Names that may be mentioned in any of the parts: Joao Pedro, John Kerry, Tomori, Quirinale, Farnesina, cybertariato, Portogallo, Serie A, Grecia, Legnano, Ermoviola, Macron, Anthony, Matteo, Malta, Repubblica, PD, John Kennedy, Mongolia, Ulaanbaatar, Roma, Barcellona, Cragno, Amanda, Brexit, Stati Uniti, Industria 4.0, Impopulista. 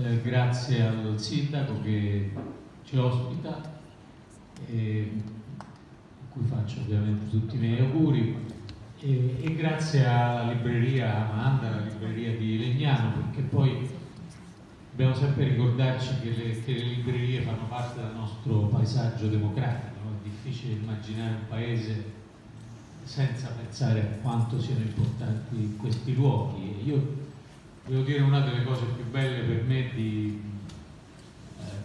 Grazie al sindaco che ci ospita, a cui faccio ovviamente tutti i miei auguri, e grazie alla libreria Amanda, la libreria di Legnano, perché poi dobbiamo sempre ricordarci che le librerie fanno parte del nostro paesaggio democratico. È difficile immaginare un paese senza pensare a quanto siano importanti questi luoghi. Io devo dire, una delle cose più belle per me di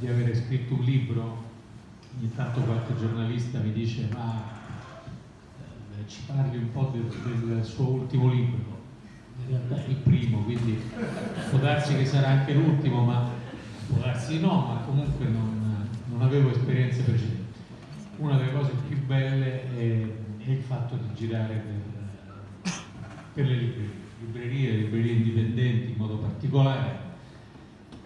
avere scritto un libro, ogni tanto qualche giornalista mi dice ci parli un po' del suo ultimo libro, in realtà è il primo, quindi può darsi che sarà anche l'ultimo, ma può darsi no, ma comunque non avevo esperienze precedenti. Una delle cose più belle è il fatto di girare per le librerie indipendenti in modo particolare.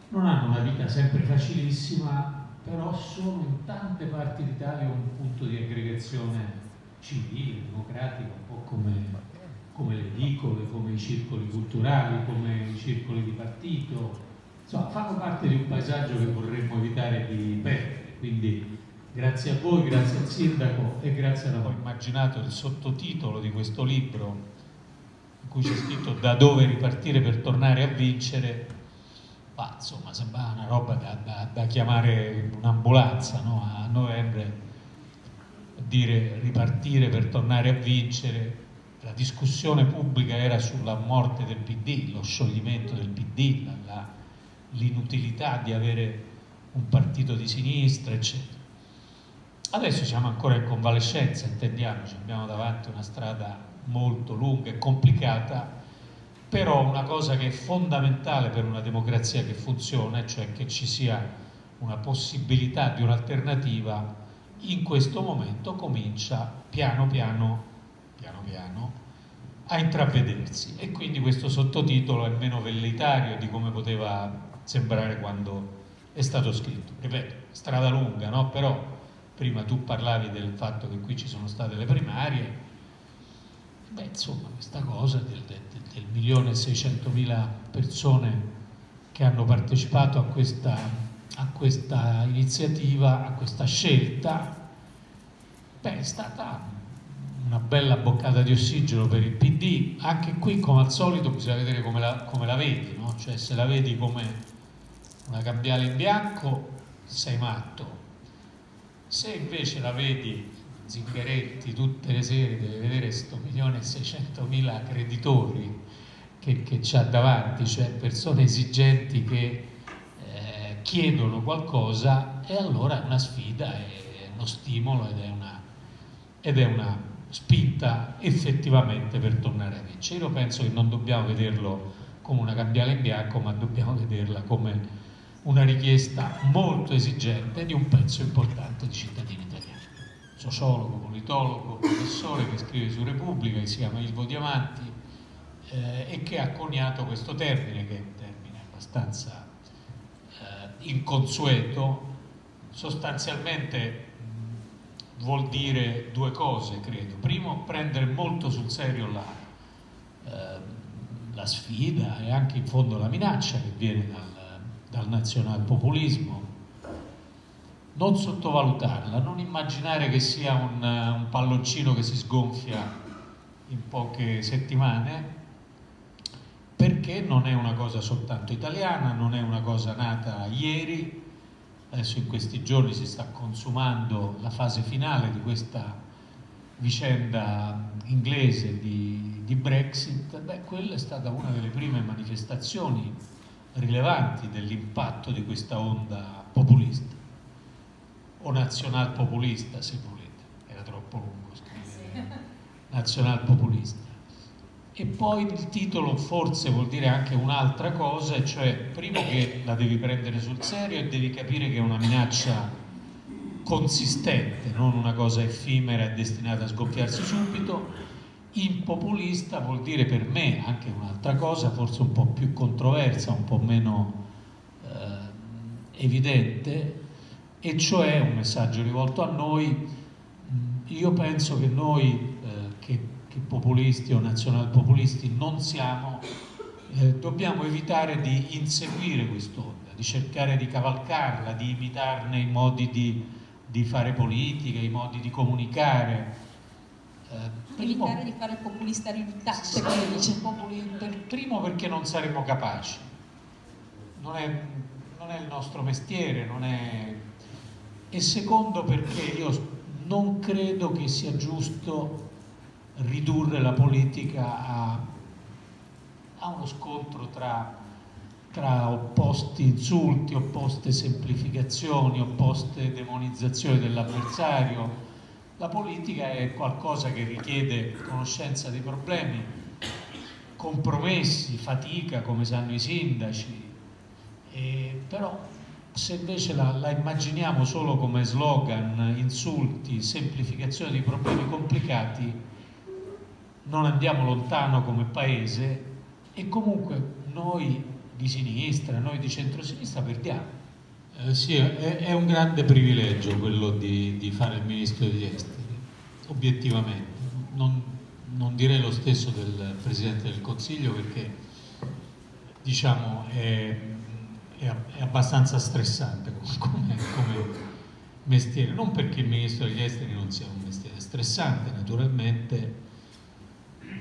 Non hanno una vita sempre facilissima, però sono in tante parti d'Italia un punto di aggregazione civile, democratica, un po' come le edicole, come i circoli culturali, come i circoli di partito. Insomma, fanno parte di un paesaggio che vorremmo evitare di perdere. Quindi grazie a voi, grazie al sindaco e grazie a voi. Ho immaginato il sottotitolo di questo libro, in cui c'è scritto "Da dove ripartire per tornare a vincere", ma insomma sembra una roba da chiamare un'ambulanza, no? A novembre, dire "ripartire per tornare a vincere". La discussione pubblica era sulla morte del PD, lo scioglimento del PD, l'inutilità di avere un partito di sinistra, eccetera. Adesso siamo ancora in convalescenza, intendiamoci, abbiamo davanti una strada molto lunga e complicata, però una cosa che è fondamentale per una democrazia che funziona, cioè che ci sia una possibilità di un'alternativa, in questo momento comincia piano piano a intravedersi, e quindi questo sottotitolo è meno velleitario di come poteva sembrare quando è stato scritto. Ripeto, strada lunga, no? Però prima tu parlavi del fatto che qui ci sono state le primarie. Beh, insomma, questa cosa del 1.600.000 persone che hanno partecipato a questa iniziativa, a questa scelta, beh, è stata una bella boccata di ossigeno per il PD. Anche qui, come al solito, bisogna vedere come la vedi, no? Cioè, se la vedi come una cambiale in bianco, sei matto. Se invece la vedi Zingaretti tutte le sere, deve vedere sto 1.600.000 creditori che c'ha davanti, cioè persone esigenti che chiedono qualcosa, e allora è una sfida, è uno stimolo ed è una spinta effettivamente per tornare a vincere. Io penso che non dobbiamo vederlo come una cambiale in bianco, ma dobbiamo vederla come una richiesta molto esigente di un pezzo importante di cittadini italiani. Sociologo, politologo, professore che scrive su Repubblica, che si chiama Ilvo Diamanti, e che ha coniato questo termine, che è un termine abbastanza inconsueto. Sostanzialmente vuol dire due cose, credo. Primo, prendere molto sul serio la sfida e anche in fondo la minaccia che viene dal nazionalpopulismo. Non sottovalutarla, non immaginare che sia un palloncino che si sgonfia in poche settimane, perché non è una cosa soltanto italiana, non è una cosa nata ieri. Adesso in questi giorni si sta consumando la fase finale di questa vicenda inglese di Brexit. Beh, quella è stata una delle prime manifestazioni rilevanti dell'impatto di questa onda populista, o nazionalpopulista, se volete, era troppo lungo scrivere nazionalpopulista. E poi il titolo forse vuol dire anche un'altra cosa, cioè prima che la devi prendere sul serio e devi capire che è una minaccia consistente, non una cosa effimera e destinata a sgonfiarsi subito. Impopulista vuol dire per me anche un'altra cosa, forse un po' più controversa, un po' meno evidente, e cioè un messaggio rivolto a noi. Io penso che noi che populisti o nazionalpopulisti non siamo, dobbiamo evitare di inseguire quest'onda, di cercare di cavalcarla, di imitarne i modi di fare politica, i modi di comunicare. Evitare di fare il populista riluttate, come dice. Primo perché non saremmo capaci, non è il nostro mestiere, e secondo perché io non credo che sia giusto ridurre la politica a uno scontro tra opposti insulti, opposte semplificazioni, opposte demonizzazioni dell'avversario. La politica è qualcosa che richiede conoscenza dei problemi, compromessi, fatica, come sanno i sindaci, però se invece la immaginiamo solo come slogan, insulti, semplificazione di problemi complicati, non andiamo lontano come paese, e comunque noi di sinistra, noi di centrosinistra perdiamo. Sì, è un grande privilegio quello di fare il ministro degli esteri, obiettivamente. Non direi lo stesso del Presidente del Consiglio, perché diciamo è abbastanza stressante come mestiere. Non perché il ministro degli esteri non sia un mestiere stressante, naturalmente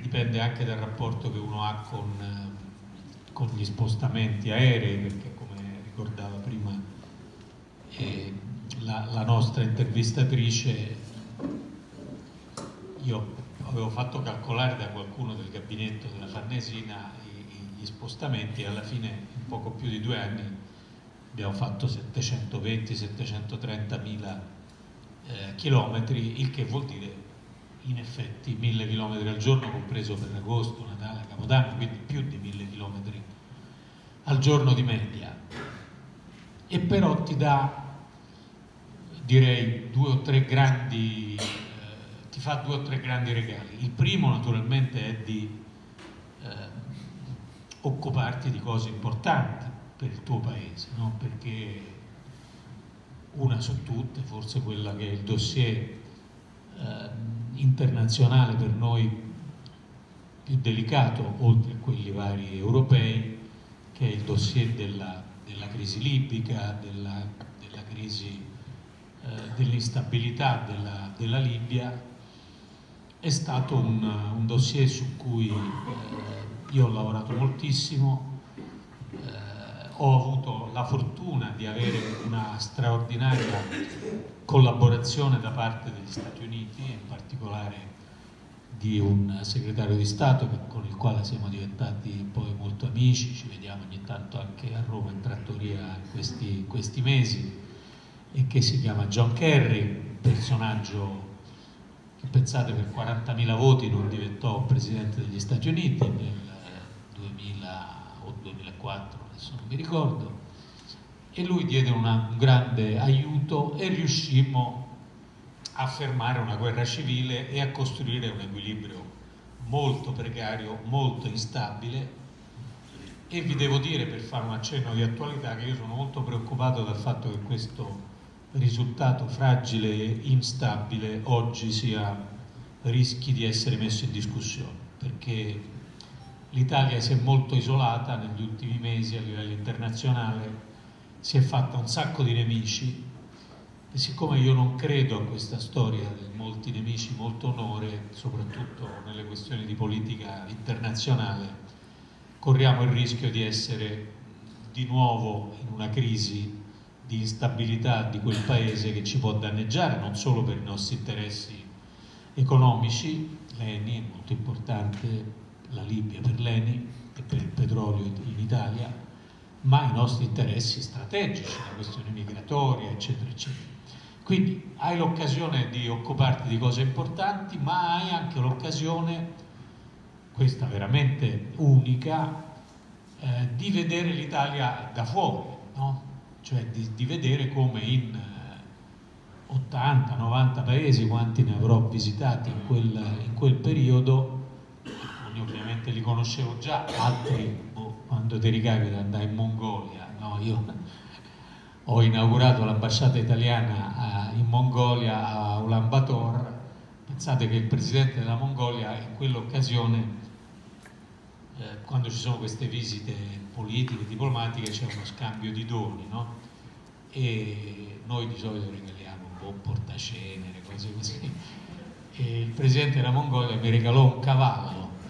dipende anche dal rapporto che uno ha con gli spostamenti aerei, perché come ricordava prima la nostra intervistatrice, io avevo fatto calcolare da qualcuno del gabinetto della Farnesina gli spostamenti, e alla fine in poco più di 2 anni abbiamo fatto 720-730.000 chilometri, il che vuol dire in effetti 1.000 chilometri al giorno, compreso Ferragosto, Natale, Capodanno, quindi più di 1.000 chilometri al giorno di media, e però ti dà, direi, ti fa due o tre grandi regali. Il primo naturalmente è di occuparti di cose importanti per il tuo paese, no? Perché una su tutte, forse quella che è il dossier internazionale per noi più delicato, oltre a quelli vari europei, che è il dossier della crisi libica, della crisi dell'instabilità della Libia, è stato un dossier su cui io ho lavorato moltissimo, ho avuto la fortuna di avere una straordinaria collaborazione da parte degli Stati Uniti, in particolare di un segretario di Stato con il quale siamo diventati poi molto amici, ci vediamo ogni tanto anche a Roma in trattoria in questi mesi, e che si chiama John Kerry, personaggio che, pensate, per 40.000 voti non diventò Presidente degli Stati Uniti nel 2000 o 2004, adesso non mi ricordo, e lui diede un grande aiuto e riuscimmo a fermare una guerra civile e a costruire un equilibrio molto precario, molto instabile. E vi devo dire, per fare un accenno di attualità, che io sono molto preoccupato dal fatto che questo risultato fragile e instabile oggi rischi di essere messo in discussione, perché l'Italia si è molto isolata negli ultimi mesi a livello internazionale, si è fatta un sacco di nemici, e siccome io non credo a questa storia di molti nemici, molto onore, soprattutto nelle questioni di politica internazionale, corriamo il rischio di essere di nuovo in una crisi di instabilità di quel paese, che ci può danneggiare non solo per i nostri interessi economici. L'ENI è molto importante, la Libia per l'ENI e per il petrolio in Italia, ma i nostri interessi strategici, la questione migratoria, eccetera, eccetera. Quindi hai l'occasione di occuparti di cose importanti, ma hai anche l'occasione, questa veramente unica, di vedere l'Italia da fuori, no? Cioè di vedere come in 80-90 paesi, quanti ne avrò visitati in quel periodo, alcuni ovviamente li conoscevo già, altri, quando ti ricapita andai in Mongolia, no? Io ho inaugurato l'ambasciata italiana in Mongolia, a Ulaanbaatar. Pensate che il Presidente della Mongolia in quell'occasione quando ci sono queste visite politiche, diplomatiche, c'è uno scambio di doni, no? E noi di solito regaliamo un buon portacenere, cose così. E il presidente della Mongolia mi regalò un cavallo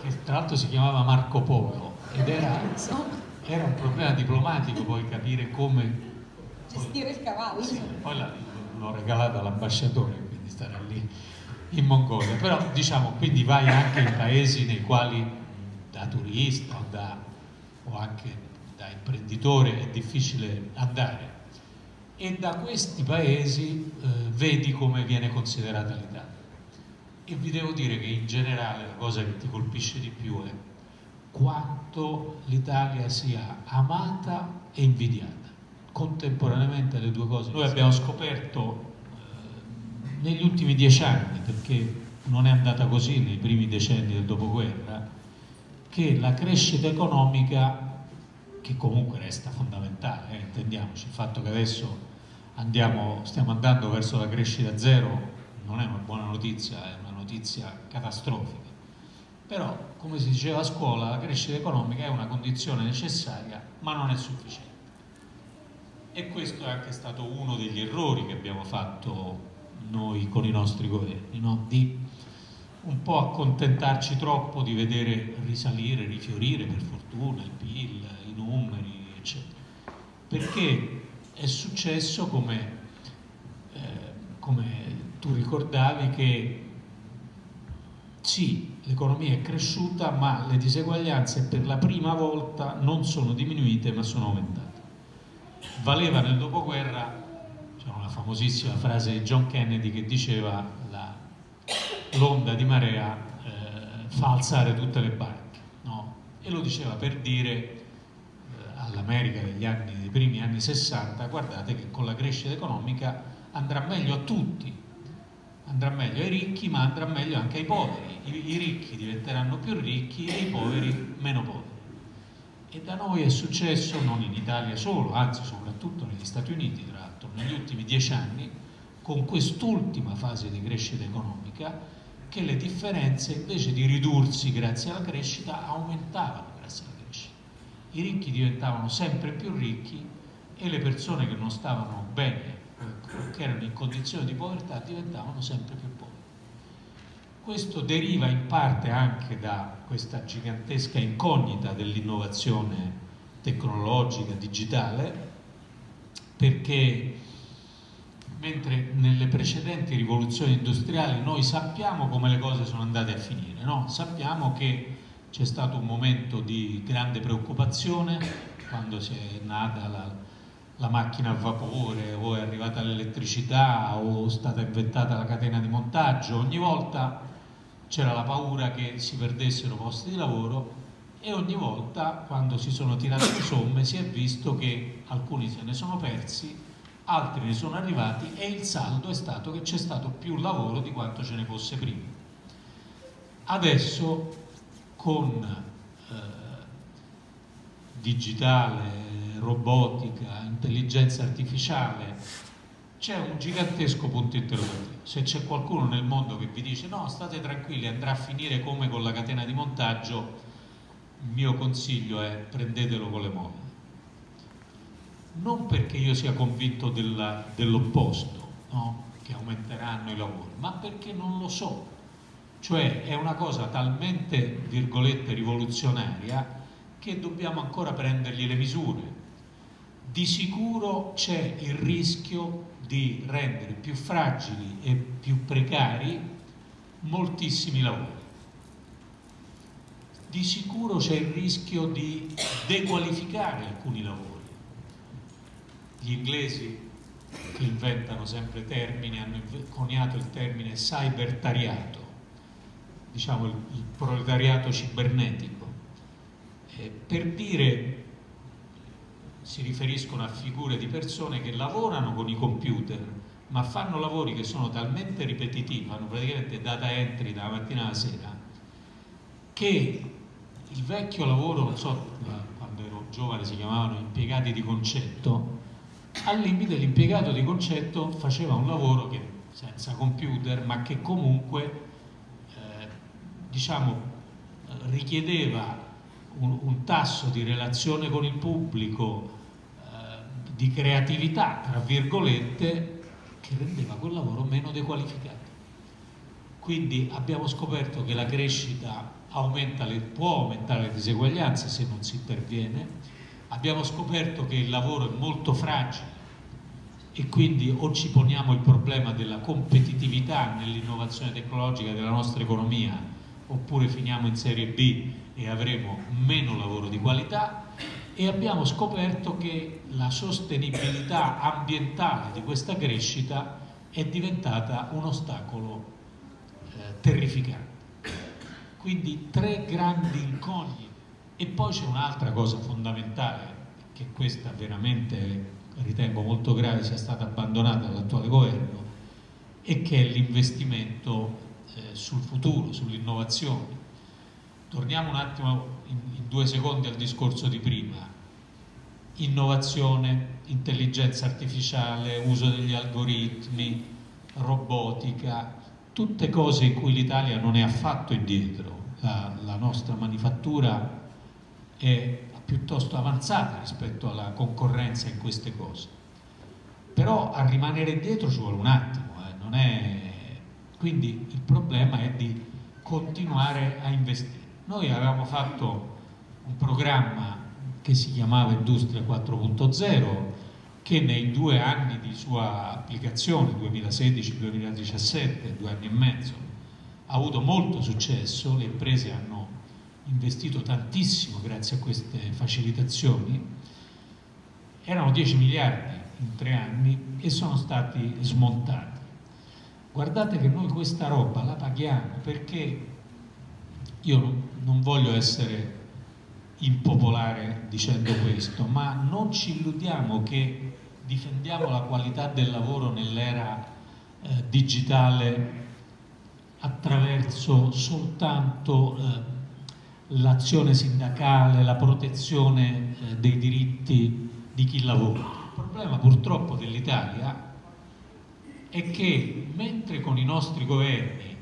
che tra l'altro si chiamava Marco Polo, ed era un problema diplomatico poi capire come gestire il cavallo. Sì, poi l'ho regalata all'ambasciatore, quindi starà lì in Mongolia, però diciamo, quindi vai anche in paesi nei quali da turista o anche da imprenditore è difficile andare, e da questi paesi vedi come viene considerata l'Italia. E vi devo dire che in generale la cosa che ti colpisce di più è quanto l'Italia sia amata e invidiata contemporaneamente, le due cose. Noi abbiamo scoperto negli ultimi 10 anni, perché non è andata così nei primi decenni del dopoguerra, che la crescita economica, che comunque resta fondamentale, intendiamoci, il fatto che adesso stiamo andando verso la crescita zero non è una buona notizia, è una notizia catastrofica, però come si diceva a scuola la crescita economica è una condizione necessaria ma non è sufficiente, e questo è anche stato uno degli errori che abbiamo fatto noi con i nostri governi, no? Di un po' accontentarci troppo di vedere risalire, rifiorire per fortuna il PIL, i numeri eccetera, perché è successo come tu ricordavi, che sì, l'economia è cresciuta ma le diseguaglianze per la prima volta non sono diminuite ma sono aumentate. Valeva nel dopoguerra una famosissima frase di John Kennedy che diceva l'onda di marea fa alzare tutte le barche, no? E lo diceva per dire all'America dei primi anni 60, guardate che con la crescita economica andrà meglio a tutti, andrà meglio ai ricchi ma andrà meglio anche ai poveri, i ricchi diventeranno più ricchi e i poveri meno poveri. E da noi è successo, non in Italia solo, anzi soprattutto negli Stati Uniti, tra l'altro negli ultimi 10 anni, con quest'ultima fase di crescita economica, che le differenze invece di ridursi grazie alla crescita aumentavano grazie alla crescita. I ricchi diventavano sempre più ricchi e le persone che non stavano bene, che erano in condizioni di povertà, diventavano sempre più poveri. Questo deriva in parte anche da questa gigantesca incognita dell'innovazione tecnologica, digitale, perché mentre nelle precedenti rivoluzioni industriali noi sappiamo come le cose sono andate a finire, no? Sappiamo che c'è stato un momento di grande preoccupazione quando si è nata la macchina a vapore, o è arrivata l'elettricità, o è stata inventata la catena di montaggio. Ogni volta c'era la paura che si perdessero posti di lavoro, e ogni volta quando si sono tirate le somme si è visto che alcuni se ne sono persi, altri ne sono arrivati, e il saldo è stato che c'è stato più lavoro di quanto ce ne fosse prima. Adesso con digitale, robotica, intelligenza artificiale, c'è un gigantesco punto interrogativo. Se c'è qualcuno nel mondo che vi dice no, state tranquilli, andrà a finire come con la catena di montaggio, il mio consiglio è prendetelo con le molle. Non perché io sia convinto dell'opposto, no? Che aumenteranno i lavori, ma perché non lo so. Cioè è una cosa talmente, virgolette, rivoluzionaria che dobbiamo ancora prendergli le misure. Di sicuro c'è il rischio di rendere più fragili e più precari moltissimi lavori. Di sicuro c'è il rischio di dequalificare alcuni lavori. Gli inglesi, che inventano sempre termini, hanno coniato il termine cybertariato, diciamo il proletariato cibernetico, per dire, si riferiscono a figure di persone che lavorano con i computer ma fanno lavori che sono talmente ripetitivi, fanno praticamente data entry dalla mattina alla sera, che il vecchio lavoro, non so, quando ero giovane si chiamavano impiegati di concetto, al limite l'impiegato di concetto faceva un lavoro che senza computer ma che comunque diciamo richiedeva un tasso di relazione con il pubblico, di creatività, tra virgolette, che rendeva quel lavoro meno dequalificato. Quindi abbiamo scoperto che la crescita aumenta può aumentare le diseguaglianze se non si interviene. Abbiamo scoperto che il lavoro è molto fragile e quindi o ci poniamo il problema della competitività nell'innovazione tecnologica della nostra economia, oppure finiamo in serie B e avremo meno lavoro di qualità. E abbiamo scoperto che la sostenibilità ambientale di questa crescita è diventata un ostacolo terrificante. Quindi tre grandi incognite. E poi c'è un'altra cosa fondamentale, che questa veramente ritengo molto grave sia stata abbandonata dall'attuale governo, e che è l'investimento sul futuro, sull'innovazione. Torniamo un attimo in 2 secondi al discorso di prima. Innovazione, intelligenza artificiale, uso degli algoritmi, robotica, tutte cose in cui l'Italia non è affatto indietro. La nostra manifattura è piuttosto avanzata rispetto alla concorrenza in queste cose, però a rimanere indietro ci vuole un attimo, non è... Quindi il problema è di continuare a investire. Noi avevamo fatto un programma che si chiamava Industria 4.0, che nei 2 anni di sua applicazione, 2016-2017, 2 anni e mezzo, ha avuto molto successo. Le imprese hanno investito tantissimo grazie a queste facilitazioni, erano 10 miliardi in 3 anni e sono stati smontati. Guardate che noi questa roba la paghiamo, perché io non voglio essere impopolare dicendo questo, ma non ci illudiamo che difendiamo la qualità del lavoro nell'era digitale attraverso soltanto l'azione sindacale, la protezione dei diritti di chi lavora. Il problema purtroppo dell'Italia è che, mentre con i nostri governi,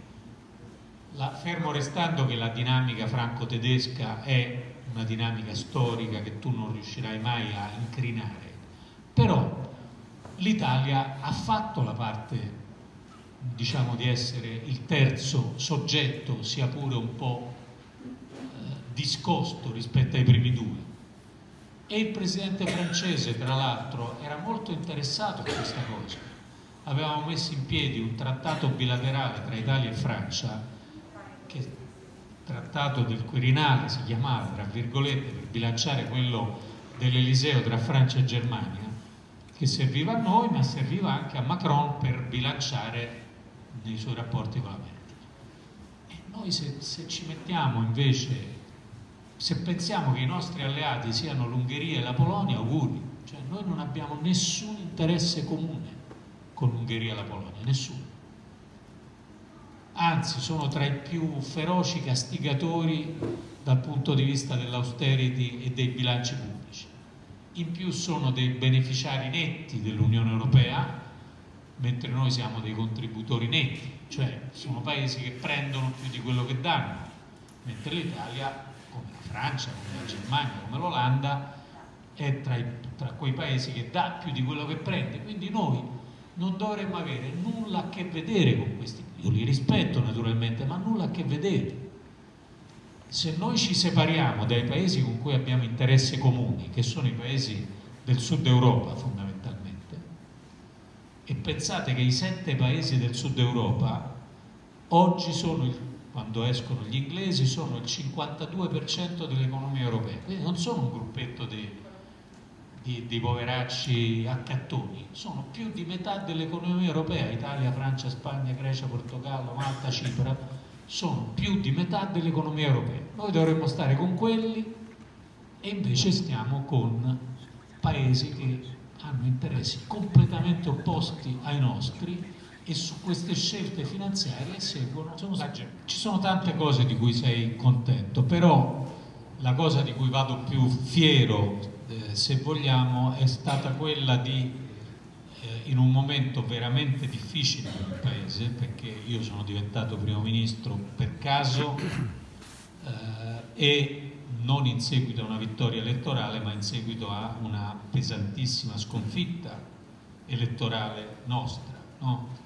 fermo restando che la dinamica franco-tedesca è una dinamica storica che tu non riuscirai mai a incrinare, però l'Italia ha fatto la parte, diciamo, di essere il terzo soggetto, sia pure un po' discosto rispetto ai primi 2, e il presidente francese, tra l'altro, era molto interessato a questa cosa. Avevamo messo in piedi un trattato bilaterale tra Italia e Francia, che trattato del Quirinale si chiamava, tra virgolette, per bilanciare quello dell'Eliseo tra Francia e Germania, che serviva a noi ma serviva anche a Macron per bilanciare nei suoi rapporti con l'America. E noi se ci mettiamo invece, se pensiamo che i nostri alleati siano l'Ungheria e la Polonia, auguri, cioè noi non abbiamo nessun interesse comune con l'Ungheria e la Polonia, nessuno. Anzi, sono tra i più feroci castigatori dal punto di vista dell'austerity e dei bilanci pubblici. In più sono dei beneficiari netti dell'Unione Europea, mentre noi siamo dei contributori netti, cioè sono paesi che prendono più di quello che danno, mentre l'Italia, come la Francia, come la Germania, come l'Olanda, è tra quei paesi che dà più di quello che prende. Quindi noi non dovremmo avere nulla a che vedere con questi. Io li rispetto naturalmente, ma nulla a che vedere. Se noi ci separiamo dai paesi con cui abbiamo interessi comuni, che sono i paesi del sud Europa fondamentalmente, e pensate che i 7 paesi del sud Europa oggi sono, quando escono gli inglesi, sono il 52% dell'economia europea, quindi non sono un gruppetto di poveracci accattoni, sono più di metà dell'economia europea. Italia, Francia, Spagna, Grecia, Portogallo, Malta, Cipro sono più di metà dell'economia europea. Noi dovremmo stare con quelli e invece stiamo con paesi che hanno interessi completamente opposti ai nostri, e su queste scelte finanziarie seguono. Ci sono tante cose di cui sei contento, però la cosa di cui vado più fiero, se vogliamo, è stata quella di, in un momento veramente difficile per il Paese, perché io sono diventato Primo Ministro per caso e non in seguito a una vittoria elettorale, ma in seguito a una pesantissima sconfitta elettorale nostra, no?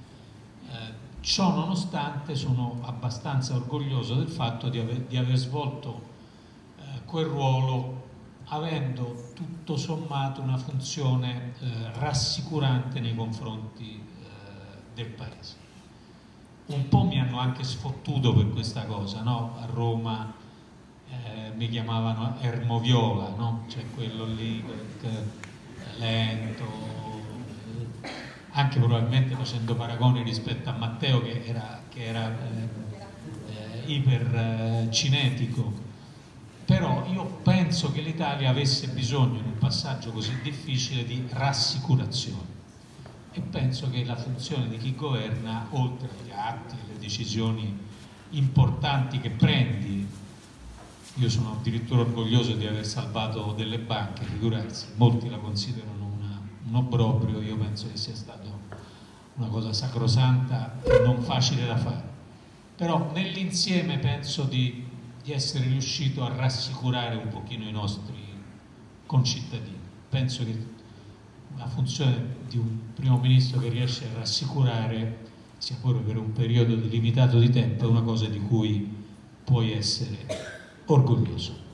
Ciò nonostante sono abbastanza orgoglioso del fatto di aver svolto quel ruolo, avendo tutto sommato una funzione rassicurante nei confronti del Paese. Un po' mi hanno anche sfottuto per questa cosa, no? A Roma mi chiamavano Ermoviola, no? Cioè quello lì, quel lento, anche probabilmente facendo paragoni rispetto a Matteo che era ipercinetico. Però io penso che l'Italia avesse bisogno, in un passaggio così difficile, di rassicurazione, e penso che la funzione di chi governa, oltre agli atti e alle decisioni importanti che prendi, io sono addirittura orgoglioso di aver salvato delle banche, figurarsi, molti la considerano un obbrobrio, io penso che sia stata una cosa sacrosanta e non facile da fare, però nell'insieme penso di essere riuscito a rassicurare un pochino i nostri concittadini. Penso che la funzione di un primo ministro che riesce a rassicurare, sia pure per un periodo limitato di tempo, è una cosa di cui puoi essere orgoglioso.